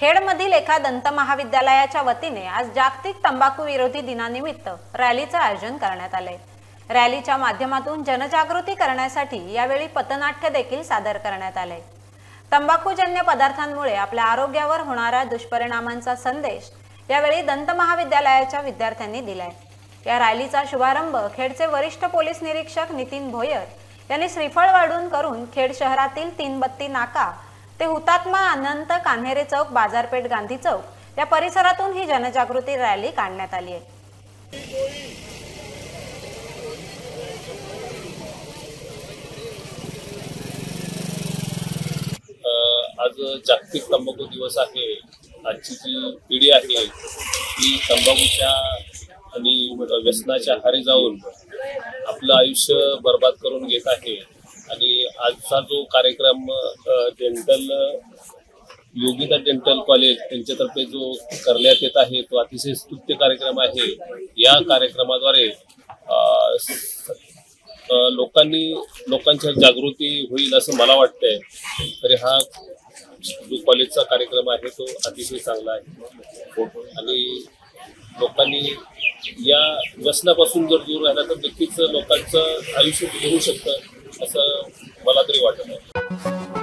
खेडमधील एका दंत महाविद्यालयाच्या वतीने आज जागतिक तंबाखू विरोधी दिनानिमित्त रॅलीचे आयोजन करण्यात आले। रॅलीच्या माध्यमातून जनजागृती करण्यासाठी यावेळी पथनाट्य देखील सादर करण्यात आले। तंबाखूजन्य पदार्थांमुळे आपल्या आरोग्यावर होणाऱ्या दुष्परिणामांचा संदेश यावेळी दंत महाविद्यालयाच्या विद्यार्थ्यांनी दिलाय। या रॅलीचा शुभारंभ खेडचे वरिष्ठ पोलीस निरीक्षक नितीन भोयर यांनी श्रीफळ वाढून करून खेड शहरातील 3 बत्ती नाका ते हुतात्मा अनंत कान्हेरे चौक बाजारपेठ गांधी चौक या परिसरातून ही जनजागृती रॅली काढण्यात आली आहे। आज जागतिक तंबाखू दिवस आहे। आजची जी पिढी आहे ती तंबाखूच्या आणि व्यसनाच्या हारी जाऊन आपलं आयुष्य बर्बाद करून घेत आहे। आणि आजचा जो कार्यक्रम डेंटल योगिता डेंटल कॉलेज त्यांच्यातर्फे जो करण्यात येत आहे तो अतिशय स्तुत्य कार्यक्रम आहे। या कार्यक्रमाद्वारे लोकांच्या जागृती होईल असं मला वाटतंय। तर हा जो कॉलेजचा कार्यक्रम आहे तो अतिशय चांगला आहे आणि लोकांनी या व्यसनापासून जर दूर राहिला तर नक्कीच लोकांचं आयुष्य सुधारू शकतं असं मला तरी वाटतं।